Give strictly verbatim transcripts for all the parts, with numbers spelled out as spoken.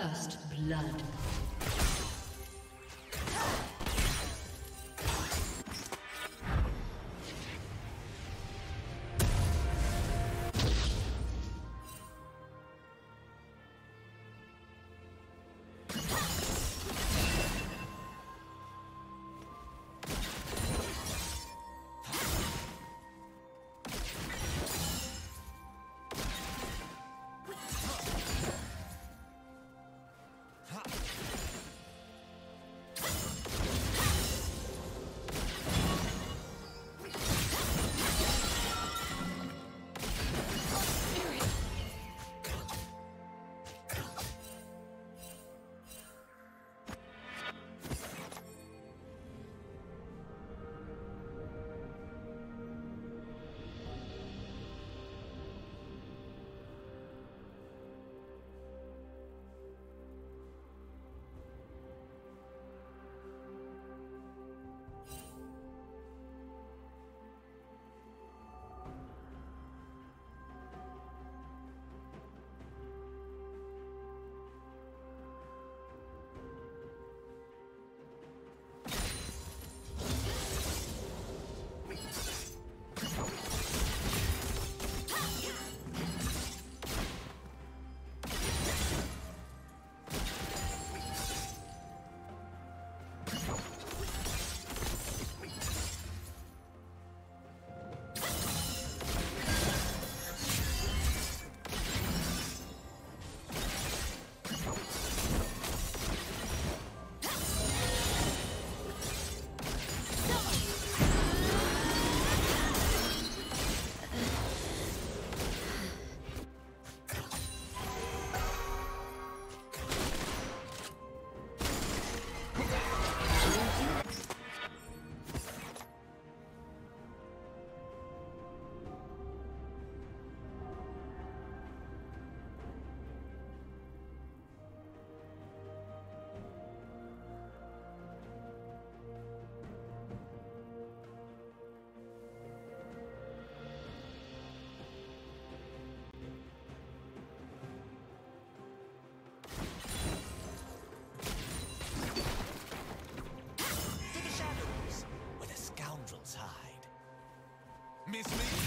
First blood. Miss me?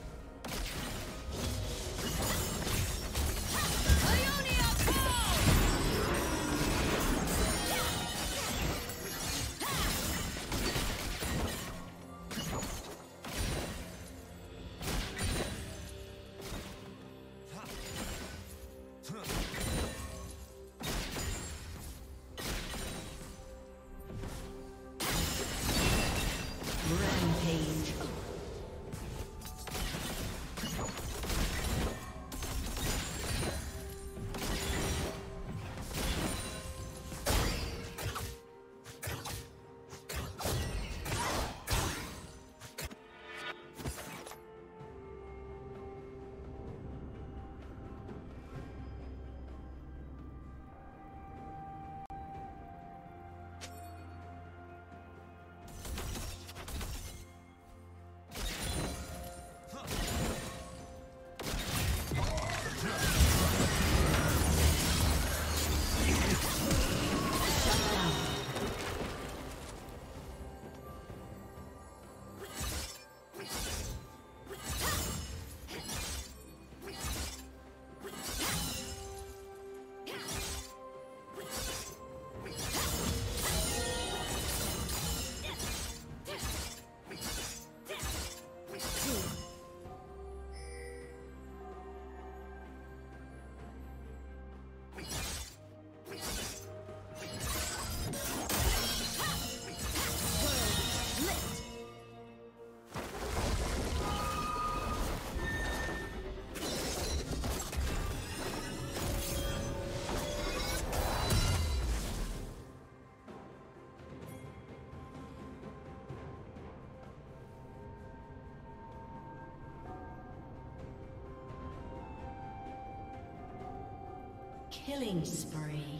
Killing spree.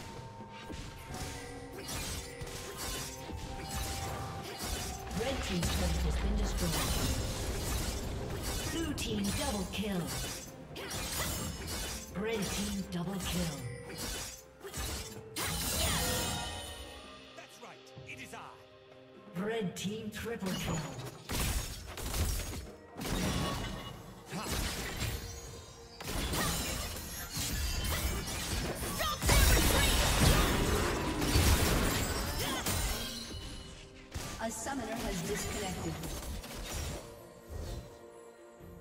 Blue team's turret has been destroyed. Blue team double kill. Red team double kill. That's right, it is I. Red team triple kill. Disconnected.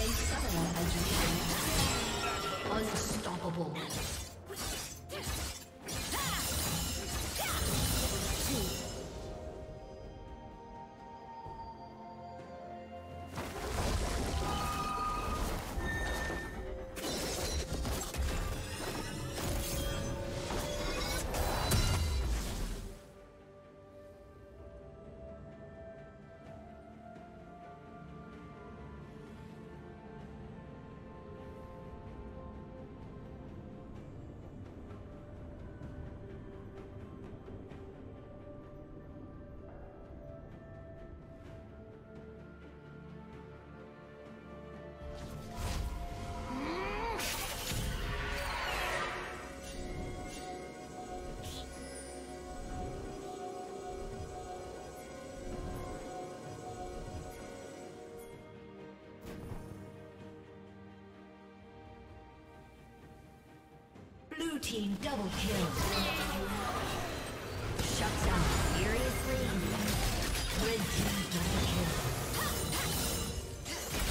A summoner has been unstoppable. Blue team double kill. Shut down furiously. Red team double kill. Shut down.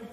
Red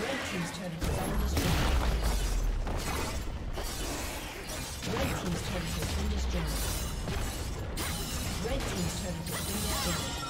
Red team's turret has been destroyed. Red team's turret has been destroyed.